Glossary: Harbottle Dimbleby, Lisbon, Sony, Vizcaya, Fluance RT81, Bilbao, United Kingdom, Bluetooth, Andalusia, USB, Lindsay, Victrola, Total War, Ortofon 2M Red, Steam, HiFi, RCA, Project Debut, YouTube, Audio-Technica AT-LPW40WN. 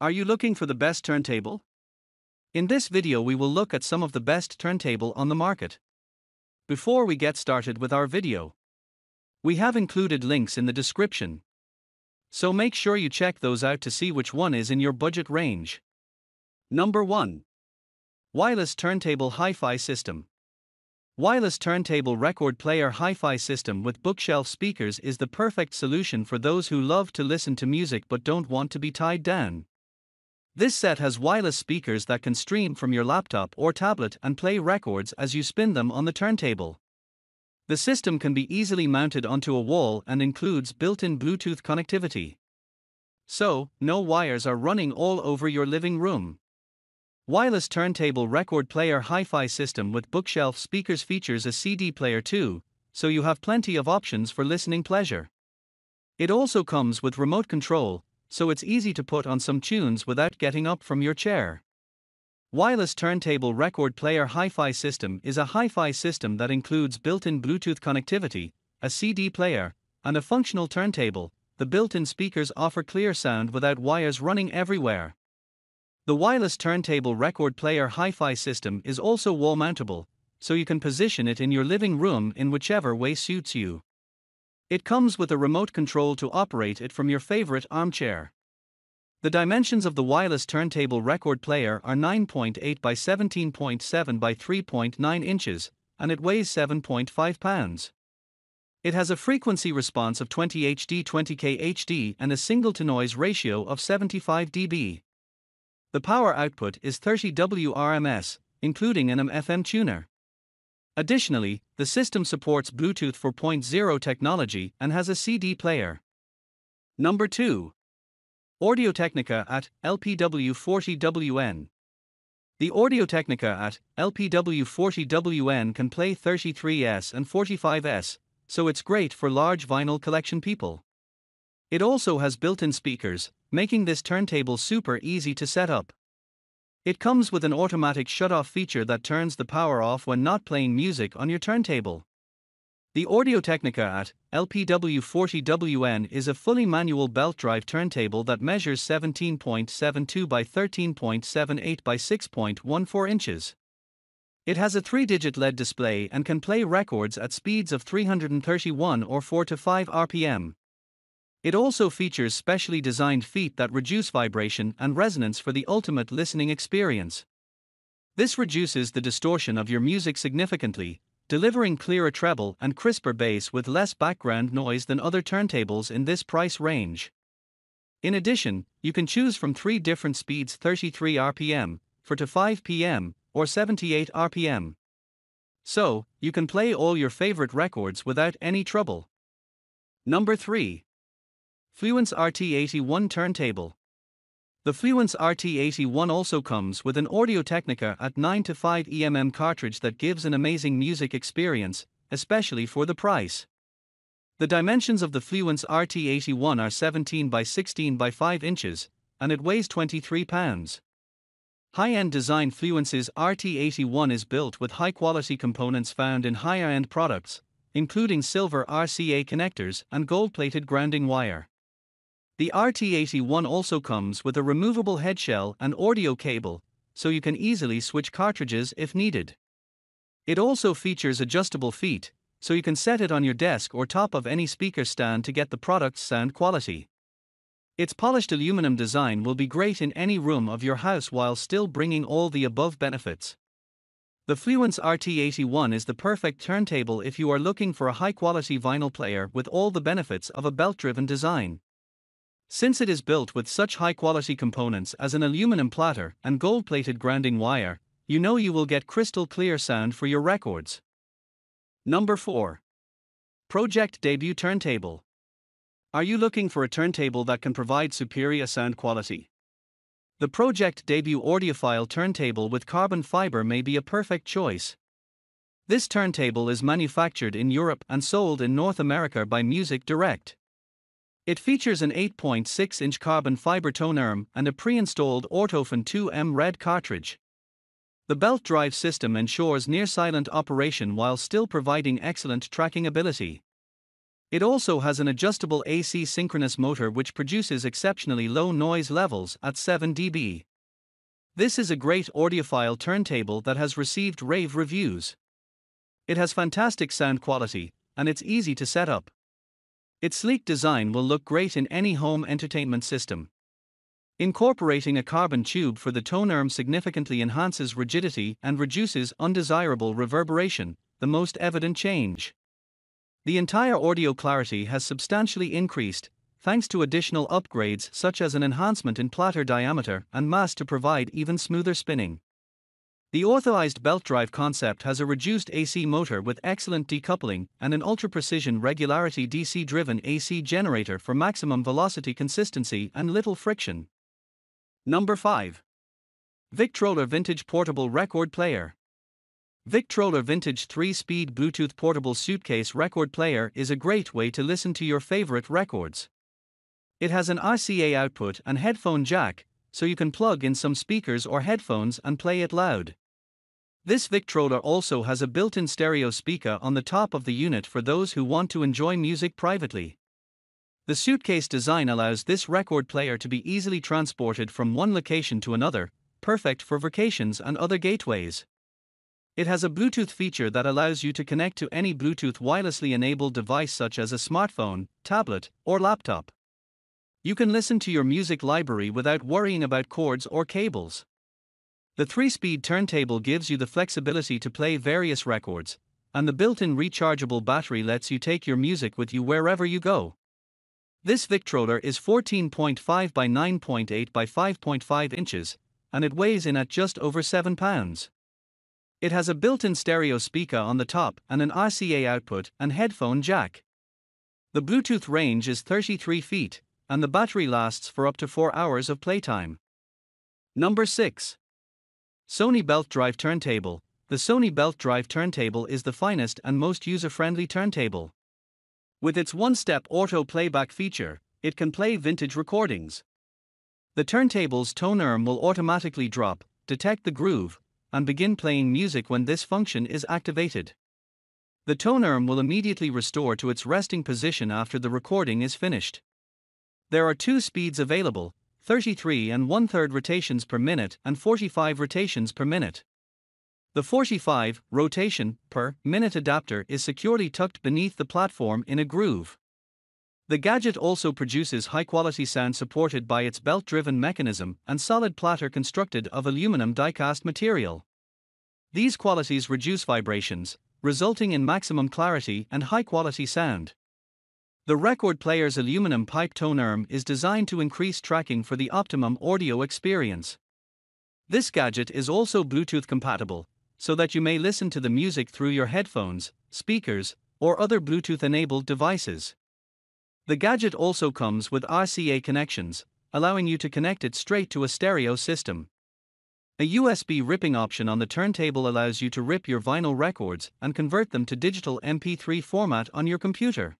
Are you looking for the best turntable? In this video we will look at some of the best turntable on the market. Before we get started with our video, we have included links in the description, so make sure you check those out to see which one is in your budget range. Number 1. Wireless Turntable HiFi System. Wireless Turntable Record Player HiFi System with bookshelf speakers is the perfect solution for those who love to listen to music but don't want to be tied down. This set has wireless speakers that can stream from your laptop or tablet and play records as you spin them on the turntable. The system can be easily mounted onto a wall and includes built-in Bluetooth connectivity. So, no wires are running all over your living room. Wireless Turntable Record Player Hi-Fi System with bookshelf speakers features a CD player too, so you have plenty of options for listening pleasure. It also comes with remote control, so it's easy to put on some tunes without getting up from your chair. Wireless Turntable Record Player Hi-Fi System is a hi-fi system that includes built-in Bluetooth connectivity, a CD player, and a functional turntable. The built-in speakers offer clear sound without wires running everywhere. The Wireless Turntable Record Player Hi-Fi System is also wall-mountable, so you can position it in your living room in whichever way suits you. It comes with a remote control to operate it from your favorite armchair. The dimensions of the Wireless Turntable Record Player are 9.8 by 17.7 by 3.9 inches, and it weighs 7.5 pounds. It has a frequency response of 20 Hz 20 kHz and a signal-to-noise ratio of 75 dB. The power output is 30 WRMS, including an AM/FM tuner. Additionally, the system supports Bluetooth 4.0 technology and has a CD player. Number 2. Audio-Technica AT-LPW40WN. The Audio-Technica AT-LPW40WN can play 33s and 45s, so it's great for large vinyl collection people. It also has built-in speakers, making this turntable super easy to set up. It comes with an automatic shut-off feature that turns the power off when not playing music on your turntable. The Audio-Technica AT-LPW40WN is a fully manual belt drive turntable that measures 17.72 by 13.78 by 6.14 inches. It has a 3-digit LED display and can play records at speeds of 331 or 4 to 5 RPM. It also features specially designed feet that reduce vibration and resonance for the ultimate listening experience. This reduces the distortion of your music significantly, delivering clearer treble and crisper bass with less background noise than other turntables in this price range. In addition, you can choose from 3 different speeds: 33 RPM, 4 to 5 PM, or 78 RPM. So, you can play all your favorite records without any trouble. Number 3. Fluance RT81 Turntable. The Fluance RT81 also comes with an Audio-Technica AT-9-5 EMM cartridge that gives an amazing music experience, especially for the price. The dimensions of the Fluance RT81 are 17 by 16 by 5 inches, and it weighs 23 pounds. High-end design. Fluance's RT81 is built with high-quality components found in higher-end products, including silver RCA connectors and gold-plated grounding wire. The RT81 also comes with a removable headshell and audio cable, so you can easily switch cartridges if needed. It also features adjustable feet, so you can set it on your desk or top of any speaker stand to get the product's sound quality. Its polished aluminum design will be great in any room of your house while still bringing all the above benefits. The Fluance RT81 is the perfect turntable if you are looking for a high-quality vinyl player with all the benefits of a belt-driven design. Since it is built with such high-quality components as an aluminum platter and gold-plated grounding wire, you know you will get crystal-clear sound for your records. Number 4. Project Debut Turntable. Are you looking for a turntable that can provide superior sound quality? The Project Debut Audiophile Turntable with carbon fiber may be a perfect choice. This turntable is manufactured in Europe and sold in North America by Music Direct. It features an 8.6-inch carbon fiber tone arm and a pre-installed Ortofon 2M Red cartridge. The belt drive system ensures near-silent operation while still providing excellent tracking ability. It also has an adjustable AC synchronous motor which produces exceptionally low noise levels at 7 dB. This is a great audiophile turntable that has received rave reviews. It has fantastic sound quality, and it's easy to set up. Its sleek design will look great in any home entertainment system. Incorporating a carbon tube for the tone arm significantly enhances rigidity and reduces undesirable reverberation, the most evident change. The entire audio clarity has substantially increased, thanks to additional upgrades such as an enhancement in platter diameter and mass to provide even smoother spinning. The orthoized belt drive concept has a reduced AC motor with excellent decoupling and an ultra-precision regularity DC-driven AC generator for maximum velocity consistency and little friction. Number 5. Victrola Vintage Portable Record Player. Victrola Vintage 3-Speed Bluetooth Portable Suitcase Record Player is a great way to listen to your favorite records. It has an RCA output and headphone jack, so you can plug in some speakers or headphones and play it loud. This Victrola also has a built-in stereo speaker on the top of the unit for those who want to enjoy music privately. The suitcase design allows this record player to be easily transported from one location to another, perfect for vacations and other gateways. It has a Bluetooth feature that allows you to connect to any Bluetooth wirelessly enabled device such as a smartphone, tablet, or laptop. You can listen to your music library without worrying about cords or cables. The 3-speed turntable gives you the flexibility to play various records, and the built-in rechargeable battery lets you take your music with you wherever you go. This Victrola is 14.5 by 9.8 by 5.5 inches, and it weighs in at just over 7 pounds. It has a built-in stereo speaker on the top and an RCA output and headphone jack. The Bluetooth range is 33 feet, and the battery lasts for up to 4 hours of playtime. Number 6. Sony Belt Drive Turntable. The Sony Belt Drive Turntable is the finest and most user-friendly turntable. With its one-step auto playback feature, it can play vintage recordings. The turntable's tone arm will automatically drop, detect the groove, and begin playing music when this function is activated. The tone arm will immediately restore to its resting position after the recording is finished. There are 2 speeds available, 33 and 1/3 rotations per minute and 45 rotations per minute. The 45 rotation per minute adapter is securely tucked beneath the platform in a groove. The gadget also produces high-quality sound supported by its belt-driven mechanism and solid platter constructed of aluminum die-cast material. These qualities reduce vibrations, resulting in maximum clarity and high-quality sound. The record player's aluminum pipe tone arm is designed to increase tracking for the optimum audio experience. This gadget is also Bluetooth compatible, so that you may listen to the music through your headphones, speakers, or other Bluetooth-enabled devices. The gadget also comes with RCA connections, allowing you to connect it straight to a stereo system. A USB ripping option on the turntable allows you to rip your vinyl records and convert them to digital MP3 format on your computer.